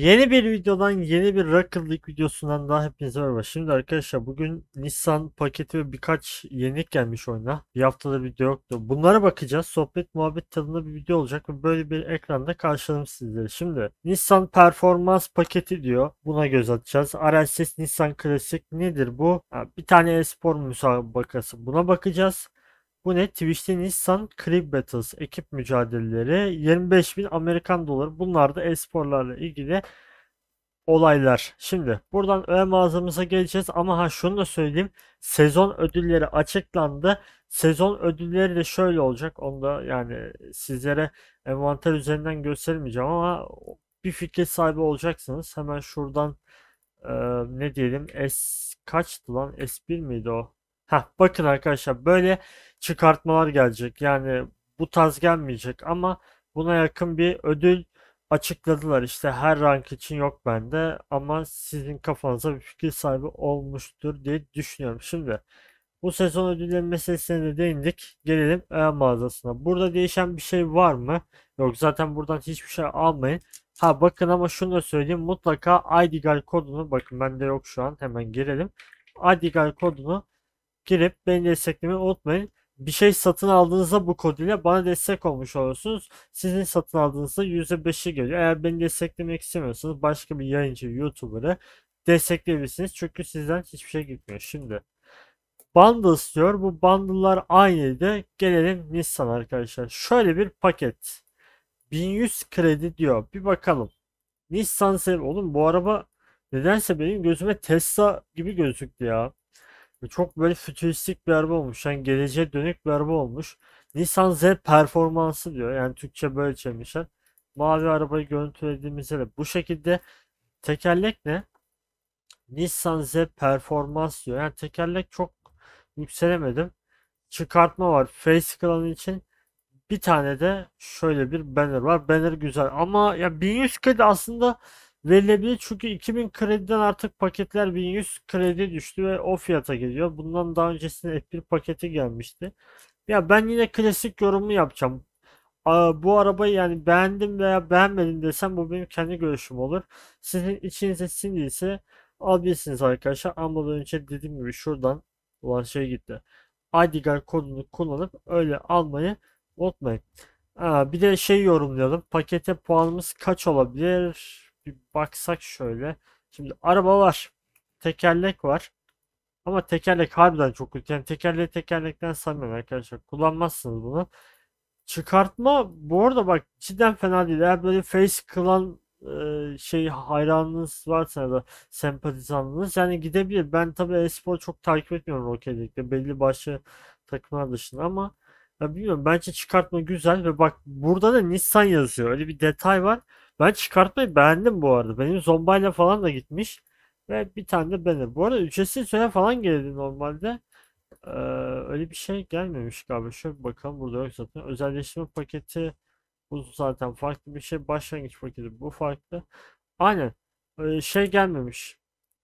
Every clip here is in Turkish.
Yeni bir videodan, yeni bir Rocket League videosundan daha hepinize merhaba. Şimdi arkadaşlar bugün Nissan paketi ve birkaç yenilik gelmiş oyuna. Bir haftadır video yoktu. Bunlara bakacağız. Sohbet muhabbet tadında bir video olacak ve böyle bir ekranda karşıladım sizleri. Şimdi Nissan performans paketi diyor. Buna göz atacağız. RNG Nissan klasik nedir bu? Bir tane e-spor müsabakası. Buna bakacağız. Bu ne? Twitch'te Nissan Crib Battles ekip mücadeleleri, 25.000 Amerikan doları. Bunlar da e-sporlarla ilgili olaylar. Şimdi buradan öğe mağazamıza geleceğiz ama şunu da söyleyeyim. Sezon ödülleri açıklandı. Sezon ödülleri de şöyle olacak. Onu da yani sizlere envanter üzerinden göstermeyeceğim ama bir fikir sahibi olacaksınız. Hemen şuradan ne diyelim? S kaçtı lan? S1 miydi o? Bakın arkadaşlar böyle çıkartmalar gelecek. Yani bu tarz gelmeyecek ama buna yakın bir ödül açıkladılar. İşte her rank için yok bende ama sizin kafanıza bir fikir sahibi olmuştur diye düşünüyorum. Şimdi bu sezon ödülleri meselesine de değindik. Gelelim mağazasına. Burada değişen bir şey var mı? Yok, zaten buradan hiçbir şey almayın. Bakın ama şunu da söyleyeyim. Mutlaka IDGAR kodunu, bakın bende yok şu an, hemen girelim. IDGAR kodunu girip beni desteklemeyi unutmayın. Bir şey satın aldığınızda bu kod ile bana destek olmuş olursunuz. Sizin satın aldığınızda %5'i geliyor. Eğer beni desteklemek istemiyorsanız başka bir yayıncı, YouTuber'ı destekleyebilirsiniz. Çünkü sizden hiçbir şey gitmiyor. Şimdi bundles diyor. Bu bundle'lar aynıydı. Gelelim Nissan arkadaşlar. Şöyle bir paket. 1100 kredi diyor. Bir bakalım. Nissan Z. Oğlum bu araba nedense benim gözüme Tesla gibi gözüktü ya. Çok böyle fütüristik bir araba olmuş. Yani geleceğe dönük bir araba olmuş. Nissan Z performansı diyor. Yani Türkçe böyle çevirmişler. Mavi arabayı görüntülediğimizde de bu şekilde. Tekerlek ne? Nissan Z performans diyor. Yani tekerlek çok yükselemedim. Çıkartma var. Face klanı için. Bir tane de şöyle bir banner var. Banner güzel ama ya 1100 kredi aslında verilebilir çünkü 2000 krediden artık paketler 1100 kredi düştü ve o fiyata geliyor. Bundan daha öncesinde F1 paketi gelmişti. Ya ben yine klasik yorumu yapacağım. Bu arabayı yani beğendim veya beğenmedim desem bu benim kendi görüşüm olur. Sizin içinize sindiyse alabilirsiniz arkadaşlar. Ama önce dediğim gibi şuradan olan şey gitti. IDGAR kodunu kullanıp öyle almayı unutmayın. Bir de şey yorumlayalım. Pakete puanımız kaç olabilir? Bir baksak şöyle. Şimdi araba var. Tekerlek var. Ama tekerlek harbiden çok kötü. Yani tekerlekten saymıyorum arkadaşlar. Kullanmazsınız bunu. Çıkartma bu arada bak cidden fena değil. Eğer böyle face klan hayranınız varsa ya da sempatizanınız yani gidebilir. Ben tabi e-spor çok takip etmiyorum Rocket League'de. Belli başlı takımlar dışında ama ya bilmiyorum, bence çıkartma güzel ve bak burada da Nissan yazıyor. Öyle bir detay var. Ben çıkartmayı beğendim bu arada. Benim zombayla falan da gitmiş. Ve bir tane de benim. Bu arada ücretsiz söyle falan geldi normalde. Öyle bir şey gelmemiş galiba. Şöyle bir bakalım, burada yok zaten. Özelleştirme paketi bu zaten farklı bir şey. Başlangıç paketi bu farklı. Aynen. Şey gelmemiş.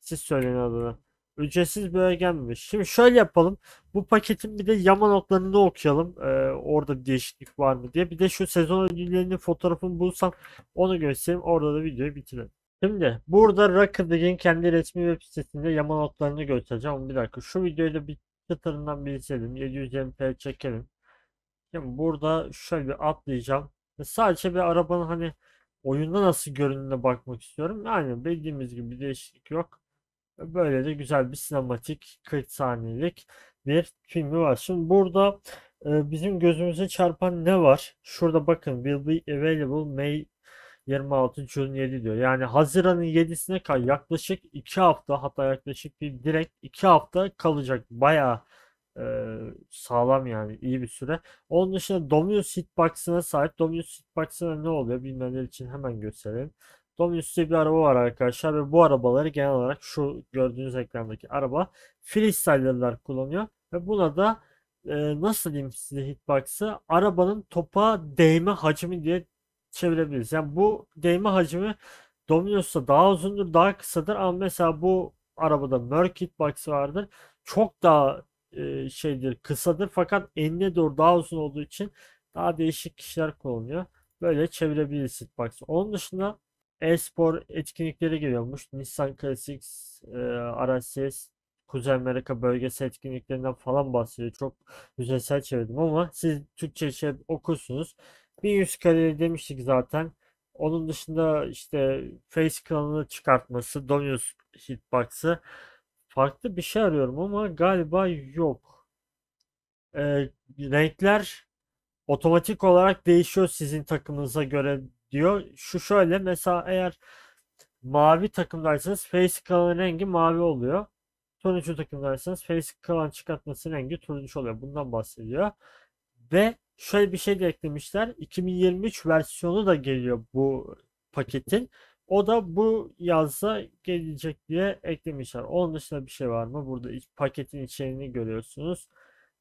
Siz söyleyin adını. Ücretsiz böyle gelmemiş. Şimdi şöyle yapalım. Bu paketin bir de yama notlarını da okuyalım. Orada bir değişiklik var mı diye. Bir de şu sezon ödüllerinin fotoğrafını bulsam onu göstereyim. Orada da videoyu bitirelim. Şimdi burada Rocket League'in kendi resmi web sitesinde yama notlarını göstereceğim. Ama bir dakika şu videoyu da bir çıtırından bir izleyelim. 720p çekelim. Şimdi burada şöyle bir atlayacağım. Sadece bir arabanın hani oyunda nasıl göründüğüne bakmak istiyorum. Yani bildiğimiz gibi bir değişiklik yok. Böyle de güzel bir sinematik 40 saniyelik bir filmi var. Şimdi burada bizim gözümüze çarpan ne var? Şurada bakın, will be available May 26 June 7 diyor. Yani Haziran'ın 7'sine kadar yaklaşık 2 hafta, hatta yaklaşık bir direkt 2 hafta kalacak. Bayağı sağlam yani, iyi bir süre. Onun dışında Domius hitbox'ına sahip. Domius hitbox'ına ne oluyor bilmeyenler için hemen gösterelim. Dominus'ta bir araba var arkadaşlar ve bu arabaları genel olarak şu gördüğünüz ekrandaki araba Freestyle'lar kullanıyor ve buna da nasıl diyeyim size, hitbox'ı arabanın topa değme hacmi diye çevirebiliriz. Yani bu değme hacmi Dominus'ta daha uzundur, daha kısadır ama mesela bu arabada Merc hitbox vardır. Çok daha kısadır fakat enine doğru daha uzun olduğu için daha değişik kişiler kullanıyor. Böyle çevirebiliriz hitbox'ı. Onun dışında e-spor etkinlikleri geliyormuş. Nissan Classics, RSS, Kuzey Amerika bölgesi etkinliklerinden falan bahsediyor. Çok yüzeysel çevirdim ama siz Türkçe şey okursunuz. 1100 kalori demiştik zaten. Onun dışında işte Face kanalını çıkartması, Dominos hitbox'ı. Farklı bir şey arıyorum ama galiba yok. Renkler otomatik olarak değişiyor sizin takımınıza göre diyor. Şu şöyle mesela, eğer mavi takımdaysanız Face kanalın rengi mavi oluyor. Turuncu takımdaysanız Face kalan çıkartmasının rengi turuncu oluyor. Bundan bahsediyor. Ve şöyle bir şey de eklemişler. 2023 versiyonu da geliyor bu paketin. O da bu yazda gelecek diye eklemişler. Onun dışında bir şey var mı? Burada paketin içeriğini görüyorsunuz.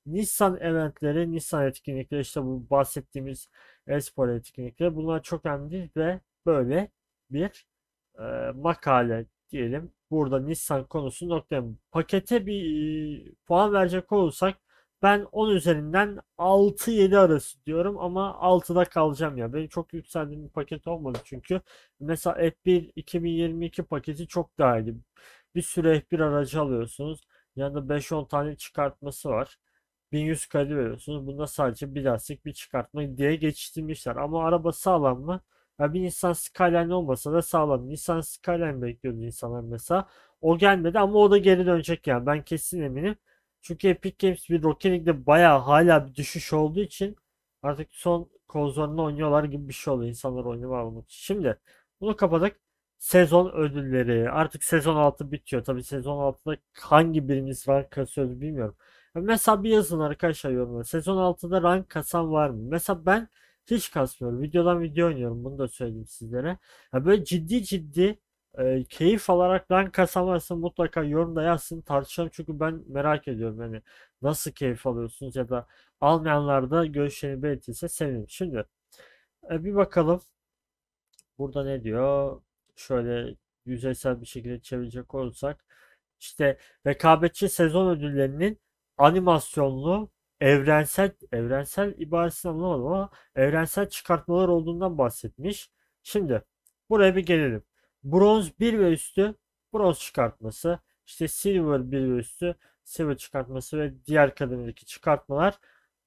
Nissan eventleri, Nissan etkinlikleri, işte bu bahsettiğimiz e-spor etkinlikleri. Bunlar çok önemli ve böyle bir makale diyelim. Burada Nissan konusu noktaya. Pakete bir puan verecek olursak ben 10 üzerinden 6-7 arası diyorum ama 6'da kalacağım ya. Benim çok yükseldiğim bir paket olmadı çünkü. Mesela F1 2022 paketi çok daha iyi. Bir sürü F1 aracı alıyorsunuz. Yanında 5-10 tane çıkartması var. 1100 kredi veriyorsunuz. Bunda sadece bir lastik bir çıkartma diye geçiştirmişler. Ama araba sağlam mı? Ya bir Nissan SKYLINE olmasa da sağlam. Nissan SKYLINE bekliyordu insanlar mesela. O gelmedi ama o da geri dönecek yani. Ben kesin eminim. Çünkü Epic Games bir Rocket League'de bayağı hala bir düşüş olduğu için artık son konsolunu oynuyorlar gibi bir şey oluyor. İnsanlar oynama almak için. Şimdi bunu kapadık. Sezon ödülleri. Artık sezon 6 bitiyor. Tabii sezon 6'da hangi birimiz rank kasıyoruz bilmiyorum. Mesela bir yazın arkadaşlar yorumlara. Sezon 6'da rank kasan var mı? Mesela ben hiç kasmıyorum. Videodan video oynuyorum. Bunu da söyleyeyim sizlere. Ya böyle ciddi keyif alarak rank kasamazsın, mutlaka yorumda yazsın, tartışalım çünkü ben merak ediyorum hani nasıl keyif alıyorsunuz ya da almayanlar da görüşlerini belirtirse sevinirim. Şimdi bir bakalım burada ne diyor. Şöyle yüzeysel bir şekilde çevirecek olursak işte rekabetçi sezon ödüllerinin animasyonlu evrensel ibaresini anlamadım ama evrensel çıkartmalar olduğundan bahsetmiş. Şimdi buraya bir gelelim. Bronz 1 ve üstü bronz çıkartması, işte silver 1 ve üstü silver çıkartması ve diğer kademedeki çıkartmalar,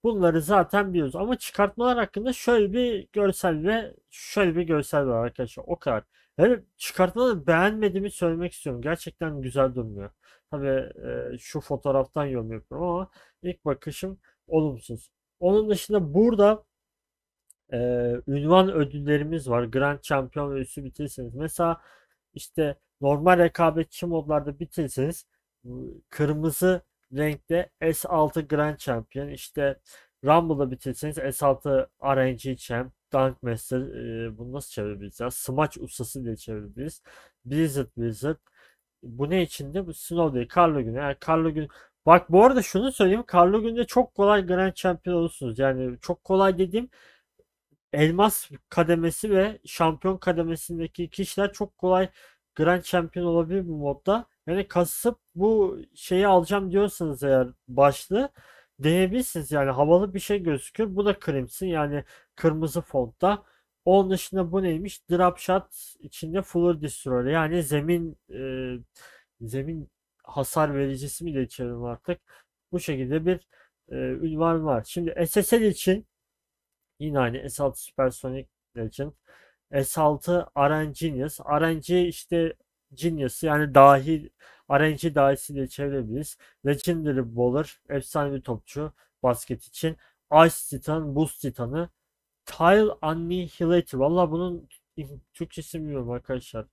bunları zaten biliyoruz ama çıkartmalar hakkında şöyle bir görsel ve şöyle bir görsel var arkadaşlar, o kadar. Yani çıkartmaları beğenmediğimi söylemek istiyorum, gerçekten güzel durmuyor. Tabi şu fotoğraftan yorum yapıyorum ama ilk bakışım olumsuz. Onun dışında burada ünvan ödüllerimiz var. Grand Champion ve üstü bitirseniz. Mesela işte normal rekabetçi modlarda bitirseniz kırmızı renkte S6 Grand Champion, işte Rumble'da bitirseniz S6 RNG Champ, Dunk Master, bunu nasıl çevirebiliriz ya? Smaç ustası diye çevirebiliriz. Blizzard. Bu ne içinde? Bu Snow Day, Karlı Günü. Yani Karlı Günü. Bak bu arada şunu söyleyeyim. Karlı Günü'nde çok kolay Grand Champion olursunuz. Yani çok kolay dediğim, elmas kademesi ve şampiyon kademesindeki kişiler çok kolay Grand Champion olabilir bu modda. Yani kasıp bu şeyi alacağım diyorsanız eğer başlığı deneyebilirsiniz. Yani havalı bir şey gözükür. Bu da Crimson, yani kırmızı fontta. Onun dışında bu neymiş? Dropshot içinde Fuller Destroyer, yani zemin hasar vericisi mi de içerim artık. Bu şekilde bir ünvan var. Şimdi SSL için yine aynı S6 Supersonic Legend, S6 RNG Genius. RNG işte Genius, yani dahi, RNG dahisiyle çevirebiliriz. Legendary Bowler, efsanevi topçu basket için. Ice Titan, Buz Titan'ı. Tile Annihilator. Valla bunun Türkçesi bilmiyorum arkadaşlar.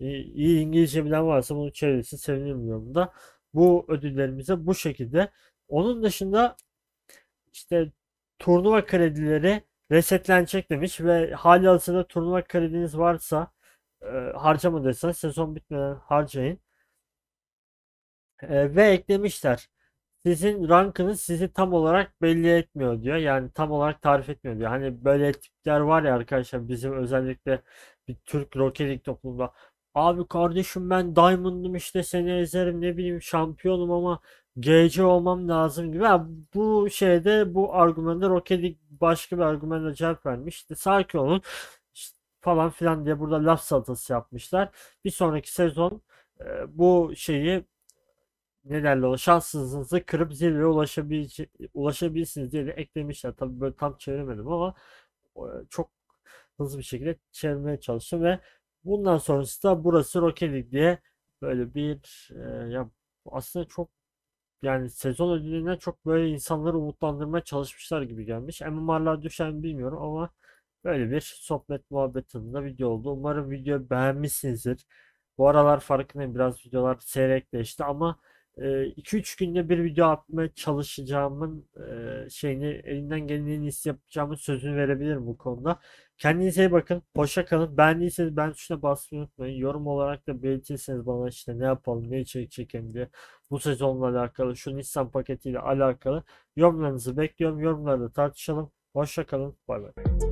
İyi İngilizce bilen varsa bunu çevirirsin, sevinirmiyorum da. Bu ödüllerimize bu şekilde. Onun dışında işte turnuva kredileri resetlenecek demiş ve hali hazırda turnuva krediniz varsa harcamadıysanız sezon bitmeden harcayın. Ve eklemişler, sizin rankınız sizi tam olarak belli etmiyor diyor, yani tam olarak tarif etmiyor diyor. Hani böyle tipler var ya arkadaşlar, bizim özellikle bir Türk Rocket League toplumda, abi kardeşim ben Diamond'ım işte seni ezerim, ne bileyim şampiyonum ama GC olmam lazım gibi. Yani bu bu argümanda Rocket League başka bir argümanla cevap vermiş. İşte sakin olun. İşte falan filan diye burada laf salatası yapmışlar. Bir sonraki sezon bu şeyi ne derler, şanssızlığınızı kırıp zirveye ulaşabilirsiniz diye de eklemişler. Tabii böyle tam çeviremedim ama çok hızlı bir şekilde çevirmeye çalıştım ve bundan sonrası da burası Rocket League diye böyle bir ya aslında çok yani sezon ödülüne çok böyle insanları umutlandırmaya çalışmışlar gibi gelmiş. MMR'lar düşer mi bilmiyorum ama böyle bir sohbet muhabbetinde video oldu. Umarım videoyu beğenmişsinizdir. Bu aralar farkındayım, biraz videolar seyrekleşti ama 2-3 günde bir video atmaya çalışacağımın şeyini, elinden gelen en iyisi yapacağımın sözünü verebilirim bu konuda. Kendinize iyi bakın, hoşça kalın. Beğendiyseniz beğen tuşuna basmayı unutmayın. Yorum olarak da belirtirseniz bana işte ne yapalım, ne içerik çekelim diye, bu sezonla alakalı, şu Nissan paketiyle alakalı yorumlarınızı bekliyorum. Yorumlarda tartışalım. Hoşça kalın. Bay bay.